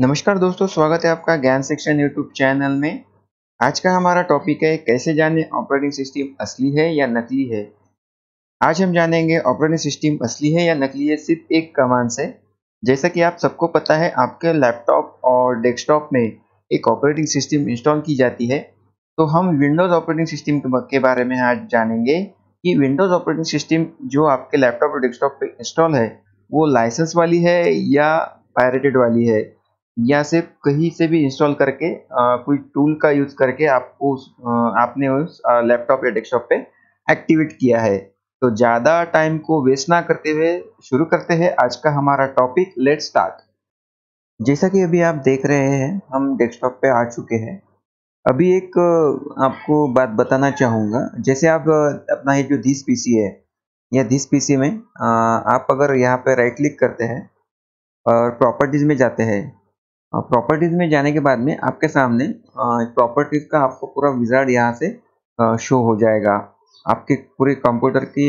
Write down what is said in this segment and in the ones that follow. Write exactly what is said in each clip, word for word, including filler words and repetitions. नमस्कार दोस्तों, स्वागत है आपका ज्ञान सेक्शन यूट्यूब चैनल में। आज का हमारा टॉपिक है कैसे जाने ऑपरेटिंग सिस्टम असली है या नकली है। आज हम जानेंगे ऑपरेटिंग सिस्टम असली है या नकली है सिर्फ एक कमांड से। जैसा कि आप सबको पता है, आपके लैपटॉप और डेस्कटॉप में एक ऑपरेटिंग सिस्टम इंस्टॉल की जाती है, तो हम विंडोज़ ऑपरेटिंग सिस्टम के बारे में आज जानेंगे कि विंडोज़ ऑपरेटिंग सिस्टम जो आपके लैपटॉप और डेस्कटॉप पर इंस्टॉल है वो लाइसेंस वाली है या पायरेटेड वाली है, या सिर्फ कहीं से भी इंस्टॉल करके आ, कोई टूल का यूज करके आपको आपने उस लैपटॉप या डेस्कटॉप पे एक्टिवेट किया है। तो ज़्यादा टाइम को वेस्ट ना करते हुए शुरू करते हैं आज का हमारा टॉपिक। Let start. जैसा कि अभी आप देख रहे हैं, हम डेस्कटॉप पे आ चुके हैं। अभी एक आपको बात बताना चाहूँगा, जैसे आप अपना ये जो दिस पीसी है या दिस पीसी में आ, आप अगर यहाँ पर राइट क्लिक करते हैं और प्रॉपर्टीज़ में जाते हैं, प्रॉपर्टीज़ में जाने के बाद में आपके सामने प्रॉपर्टीज़ का आपको पूरा विजार्ड यहाँ से शो हो जाएगा। आपके पूरे कंप्यूटर की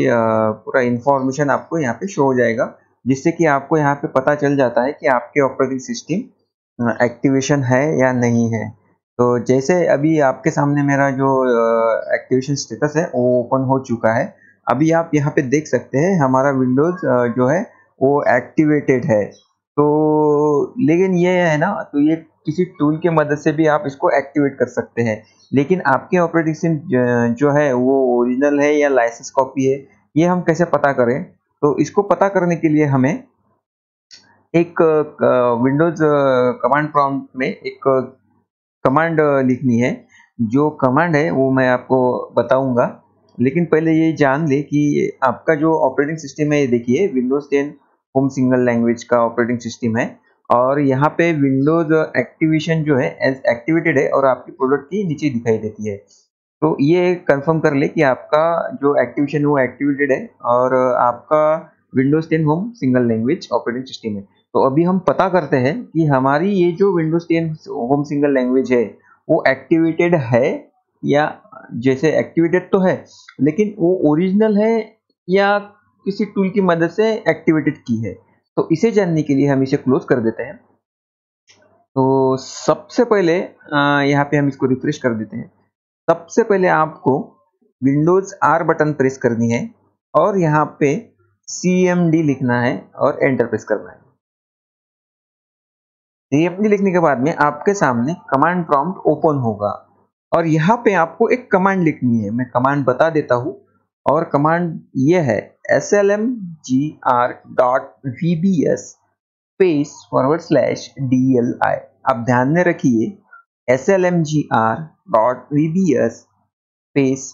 पूरा इंफॉर्मेशन आपको यहाँ पे शो हो जाएगा, जिससे कि आपको यहाँ पे पता चल जाता है कि आपके ऑपरेटिंग सिस्टम एक्टिवेशन है या नहीं है। तो जैसे अभी आपके सामने मेरा जो एक्टिवेशन स्टेटस है वो ओपन हो चुका है। अभी आप यहाँ पे देख सकते हैं हमारा विंडोज़ जो है वो एक्टिवेटेड है। तो लेकिन ये है ना, तो ये किसी टूल के मदद से भी आप इसको एक्टिवेट कर सकते हैं, लेकिन आपके ऑपरेटिंग सिस्टम जो है वो ओरिजिनल है या लाइसेंस कॉपी है, ये हम कैसे पता करें? तो इसको पता करने के लिए हमें एक विंडोज़ कमांड प्रॉम्प्ट में एक कमांड लिखनी है। जो कमांड है वो मैं आपको बताऊंगा, लेकिन पहले ये जान ले कि आपका जो ऑपरेटिंग सिस्टम है, ये देखिए Windows ten home single language का ऑपरेटिंग सिस्टम है, और यहाँ पे विंडोज एक्टिवेशन जो है एज एक्टिवेटेड है और आपकी प्रोडक्ट की नीचे दिखाई देती है। तो ये कंफर्म कर ले कि आपका जो एक्टिवेशन है वो एक्टिवेटेड है और आपका Windows ten home single language operating system है। तो अभी हम पता करते हैं कि हमारी ये जो Windows ten home single language है वो एक्टिवेटेड है या, जैसे एक्टिवेटेड तो है लेकिन वो ओरिजिनल है या किसी टूल की मदद से एक्टिवेटेड की है। तो इसे जानने के लिए हम इसे क्लोज कर देते हैं। तो सबसे पहले यहाँ पे हम इसको रिफ्रेश कर देते हैं। सबसे पहले आपको विंडोज आर बटन प्रेस करनी है और यहाँ पे सी एम डी लिखना है और एंटर प्रेस करना है। सी एम डी लिखने के बाद में आपके सामने कमांड प्रॉम्प्ट ओपन होगा और यहाँ पे आपको एक कमांड लिखनी है। मैं कमांड बता देता हूँ, और कमांड ये है slmgr dot vbs space forward slash dli। आप ध्यान में रखिए slmgr dot vbs space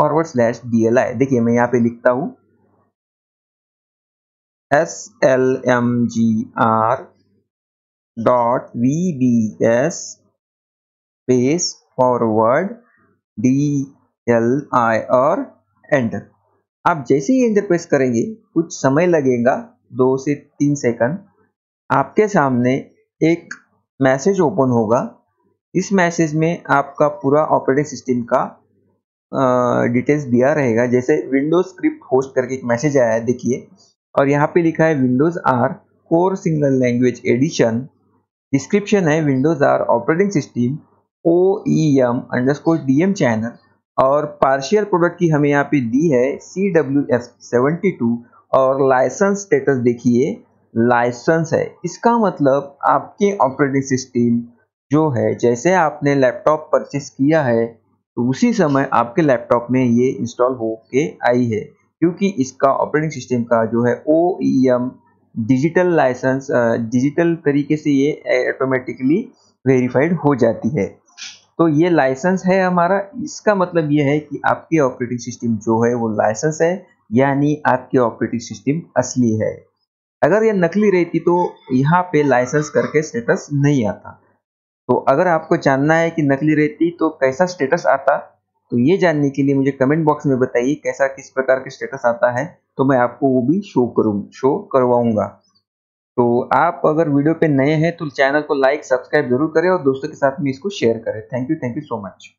forward slash dli। देखिए मैं यहाँ पे लिखता हूँ slmgr dot vbs space forward dli और एंटर। आप जैसे ही एंटर प्रेस करेंगे, कुछ समय लगेगा, दो से तीन सेकंड, आपके सामने एक मैसेज ओपन होगा। इस मैसेज में आपका पूरा ऑपरेटिंग सिस्टम का आ, डिटेल्स दिया रहेगा। जैसे विंडोज स्क्रिप्ट होस्ट करके एक मैसेज आया है, देखिए, और यहाँ पे लिखा है Windows R core single language edition. Description है Windows R operating system O E M underscore D M channel, और पार्शियल प्रोडक्ट की हमें यहाँ पे दी है C W F seventy two, और लाइसेंस स्टेटस देखिए लाइसेंस है। इसका मतलब आपके ऑपरेटिंग सिस्टम जो है, जैसे आपने लैपटॉप परचेस किया है तो उसी समय आपके लैपटॉप में ये इंस्टॉल होके आई है, क्योंकि इसका ऑपरेटिंग सिस्टम का जो है O E M digital licence, digital तरीके से ये ऑटोमेटिकली वेरीफाइड हो जाती है। तो ये लाइसेंस है हमारा, इसका मतलब ये है कि आपकी ऑपरेटिंग सिस्टम जो है वो लाइसेंस है, यानी आपकी ऑपरेटिंग सिस्टम असली है। अगर ये नकली रहती तो यहाँ पे लाइसेंस करके स्टेटस नहीं आता। तो अगर आपको जानना है कि नकली रहती तो कैसा स्टेटस आता, तो ये जानने के लिए मुझे कमेंट बॉक्स में बताइए कैसा, किस प्रकार के स्टेटस आता है, तो मैं आपको वो भी शो करूँ शो करवाऊँगा। तो आप अगर वीडियो पे नए हैं तो चैनल को लाइक सब्सक्राइब जरूर करें और दोस्तों के साथ में इसको शेयर करें। Thank you thank you so much.